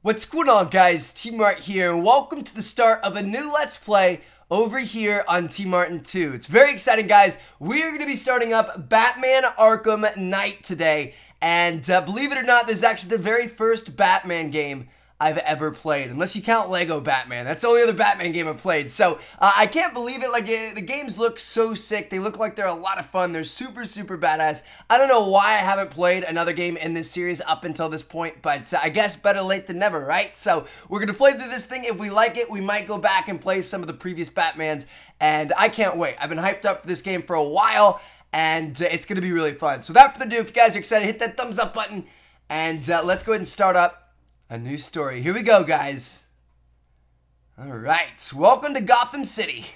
What's going on, guys? TmarTn here. Welcome to the start of a new Let's Play over here on TmarTn2. It's very exciting, guys. We are going to be starting up Batman Arkham Knight today. And believe it or not, this is actually the very first Batman game I've ever played, unless you count Lego Batman. That's the only other Batman game I've played. So I can't believe it. Like the games look so sick. They look like they're a lot of fun. They're super badass. I don't know why I haven't played another game in this series up until this point, but I guess better late than never, right? So we're gonna play through this thing. If we like it, we might go back and play some of the previous Batmans, and I can't wait. I've been hyped up for this game for a while, and it's gonna be really fun. So without further ado, if you guys are excited, hit that thumbs up button, and let's go ahead and start up a new story. Here we go, guys. Alright, welcome to Gotham City.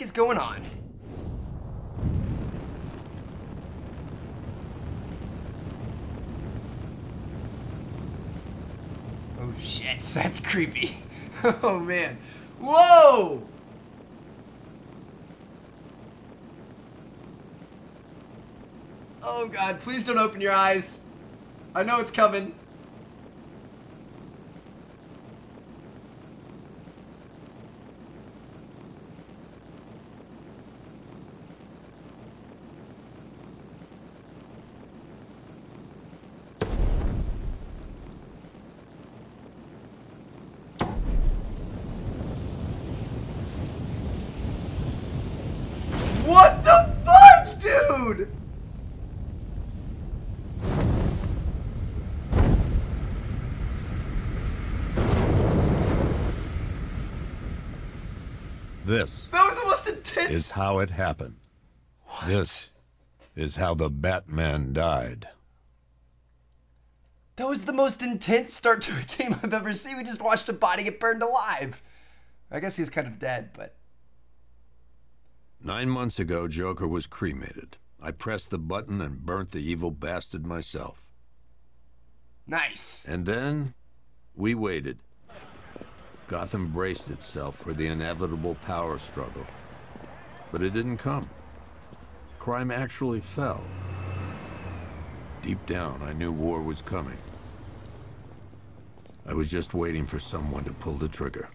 Is going on? Oh shit, that's creepy. Oh man. Whoa! Oh god, please don't open your eyes. I know it's coming. What the fudge, dude? This that was the most intense. Is how it happened. What? This is how the Batman died. That was the most intense start to a game I've ever seen. We just watched a body get burned alive. I guess he's kind of dead, but... 9 months ago, Joker was cremated. I pressed the button and burnt the evil bastard myself. Nice. And then, we waited. Gotham braced itself for the inevitable power struggle. But it didn't come. Crime actually fell. Deep down, I knew war was coming. I was just waiting for someone to pull the trigger.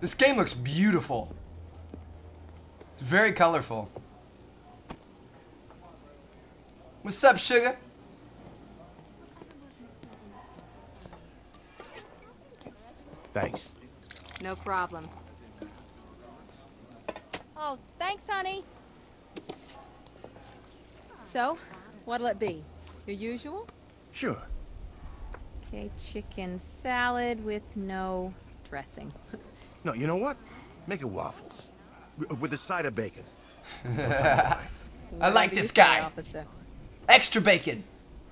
This game looks beautiful. It's very colorful. What's up, sugar? Thanks. No problem. Oh, thanks, honey. So, what'll it be? Your usual? Sure. Okay, chicken salad with no dressing. No, you know what? Make it waffles. With a side of bacon. I like this guy. Officer? Extra bacon.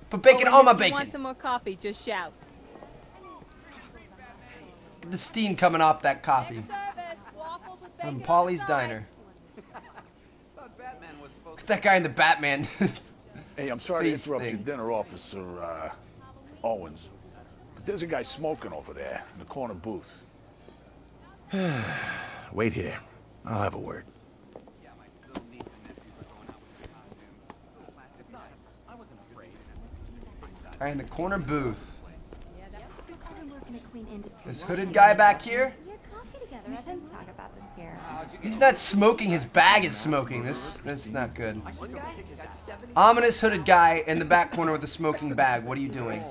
Put bacon on my bacon. If you want some more coffee, just shout. The steam coming off that coffee. From Polly's Diner. Look at that guy in the Batman. Hey, I'm sorry to interrupt your dinner, Officer Owens. But there's a guy smoking over there in the corner booth. Wait here. I'll have a word. Guy in the corner booth. This hooded guy back here? He's not smoking. His bag is smoking. That's not good. Ominous hooded guy in the back corner with a smoking bag. What are you doing?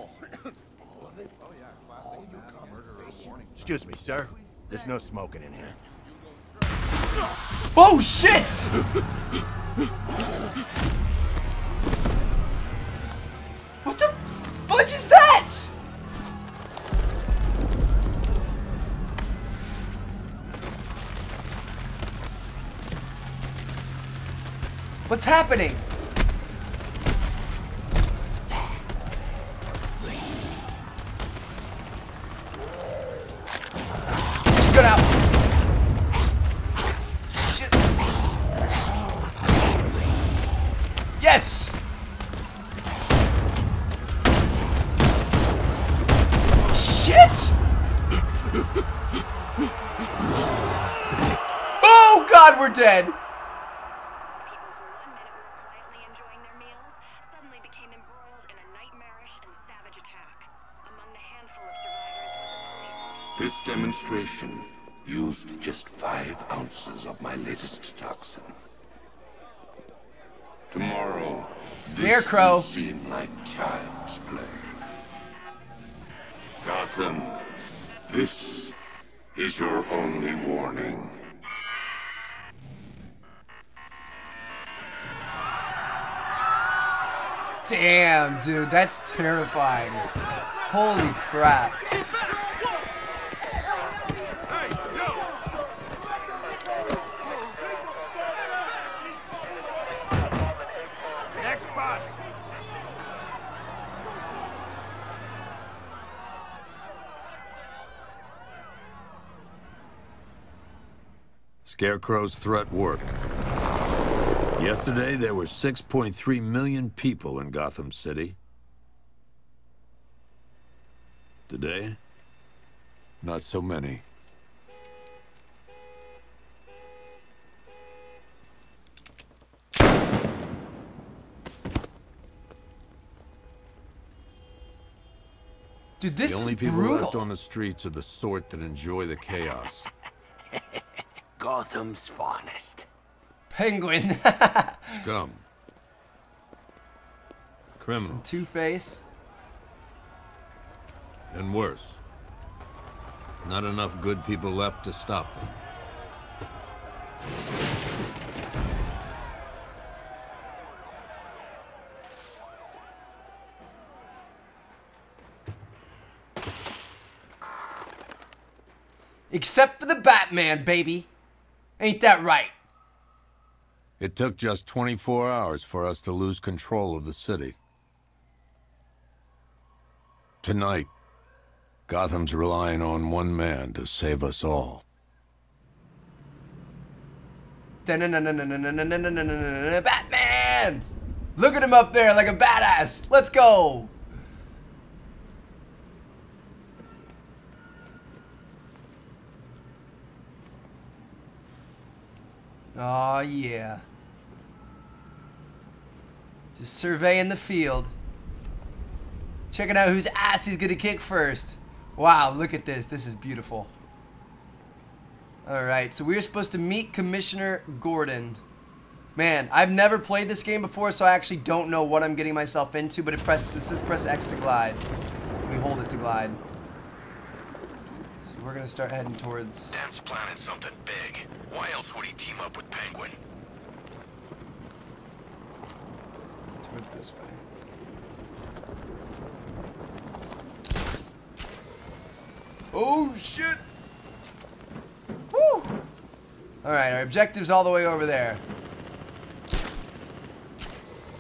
Excuse me, sir. There's no smoking in here. Oh shit! What the much is that? What's happening? Get out. Shit. Yes. Shit. Oh God, we're dead. This demonstration used just 5 ounces of my latest toxin. Tomorrow, Scarecrow, this will seem like child's play. Gotham, this is your only warning. Damn, dude, that's terrifying. Holy crap. Scarecrow's threat worked. Yesterday, there were 6.3 million people in Gotham City. Today, not so many. Dude, this is brutal. The only people left on the streets are the sort that enjoy the chaos. Gotham's finest. Penguin. Scum. Criminal. Two-face. And worse. Not enough good people left to stop them. Except for the Batman, baby. Ain't that right? It took just 24 hours for us to lose control of the city. Tonight, Gotham's relying on one man to save us all. Batman! Look at him up there like a badass. Let's go. Oh yeah. Just surveying the field. Checking out whose ass he's gonna kick first. Wow, look at this. This is beautiful. Alright, so we're supposed to meet Commissioner Gordon. Man, I've never played this game before, so I actually don't know what I'm getting myself into, but it says press X to glide. We hold it to glide. We're gonna start heading towards... Dan's planning something big. Why else would he team up with Penguin? Towards this way. Oh shit! Woo! Alright, our objective's all the way over there.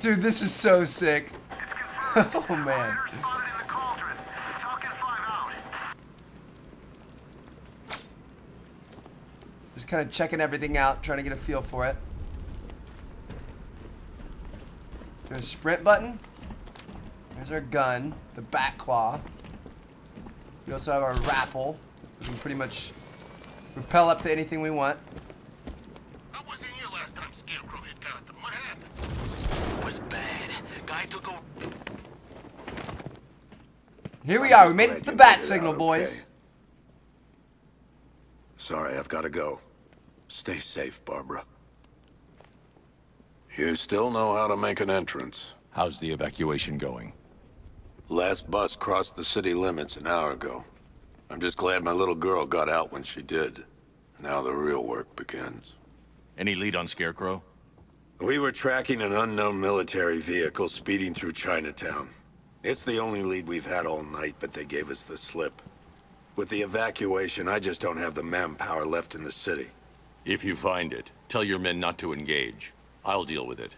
Dude, this is so sick. Oh man. Kind of checking everything out, trying to get a feel for it. There's a sprint button. There's our gun, the bat claw. We also have our rappel. We can pretty much rappel up to anything we want. I wasn't here last time Scarecrow hit Gotham. What happened? It was bad. Guy took over. Here we are. We made it to the bat signal, boys. Sorry, I've got to go. Stay safe, Barbara. You still know how to make an entrance. How's the evacuation going? Last bus crossed the city limits an hour ago. I'm just glad my little girl got out when she did. Now the real work begins. Any lead on Scarecrow? We were tracking an unknown military vehicle speeding through Chinatown. It's the only lead we've had all night, but they gave us the slip. With the evacuation, I just don't have the manpower left in the city. If you find it, tell your men not to engage. I'll deal with it.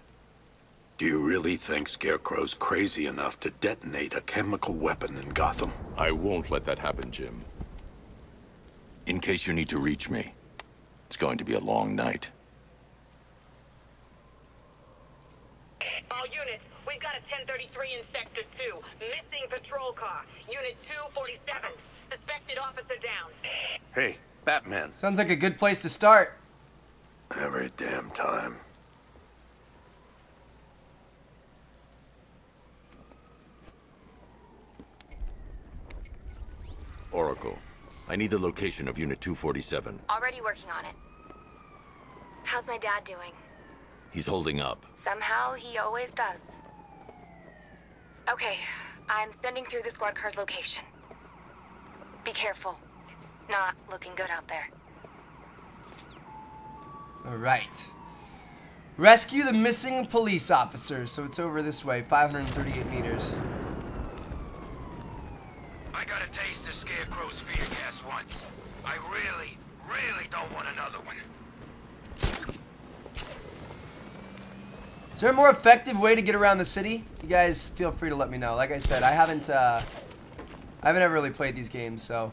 Do you really think Scarecrow's crazy enough to detonate a chemical weapon in Gotham? I won't let that happen, Jim. In case you need to reach me, it's going to be a long night. All units, we've got a 1033 in Sector 2. Missing patrol car. Unit 247. Suspected officer down. Hey, Batman. Sounds like a good place to start. Every damn time. Oracle, I need the location of Unit 247. Already working on it. How's my dad doing? He's holding up. Somehow he always does. Okay, I'm sending through the squad car's location. Be careful. It's not looking good out there. All right. Rescue the missing police officer. So it's over this way, 538 meters. I got a taste of Scarecrow's fear gas once. I really, really don't want another one. Is there a more effective way to get around the city? You guys feel free to let me know. Like I said, I haven't ever really played these games, so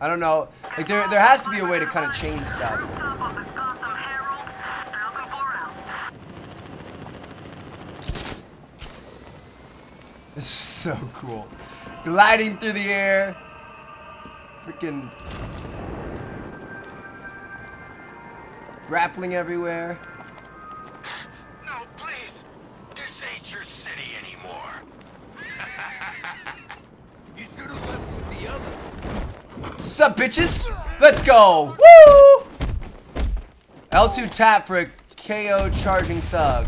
I don't know. Like there has to be a way to kind of change stuff. This is so cool. Gliding through the air. Freaking grappling everywhere. No, please. This ain't your city anymore. You should have left with the other. Sup, bitches? Let's go. Woo! L2 tap for a KO charging thug.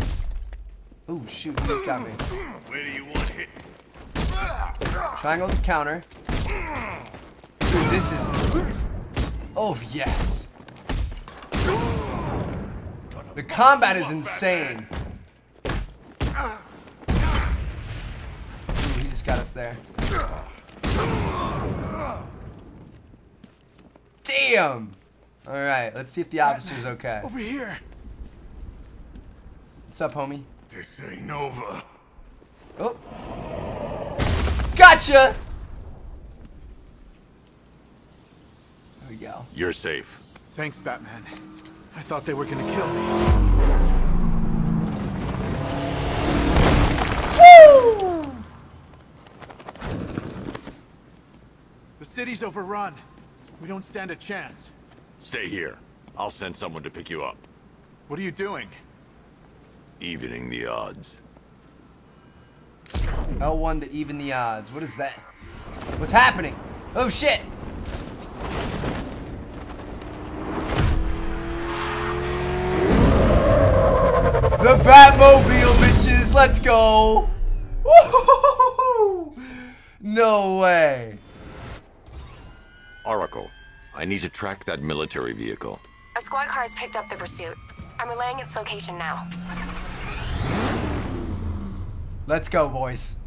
Oh, shoot. He just got me. Where do you want hit? Triangle to counter. Dude, this is... Oh, yes. The combat is insane. Ooh, he just got us there. Damn! Alright, let's see if the officer's okay. Over here. What's up, homie? This ain't over. Oh. Gotcha! There we go. You're safe. Thanks, Batman. I thought they were gonna kill me. Woo! The city's overrun. We don't stand a chance. Stay here. I'll send someone to pick you up. What are you doing? Evening the odds. L1 to even the odds. What is that? What's happening? Oh shit! The Batmobile, bitches! Let's go! Woo-hoo-hoo-hoo-hoo. No way! Oracle, I need to track that military vehicle. A squad car has picked up the pursuit. I'm relaying its location now. Let's go, boys.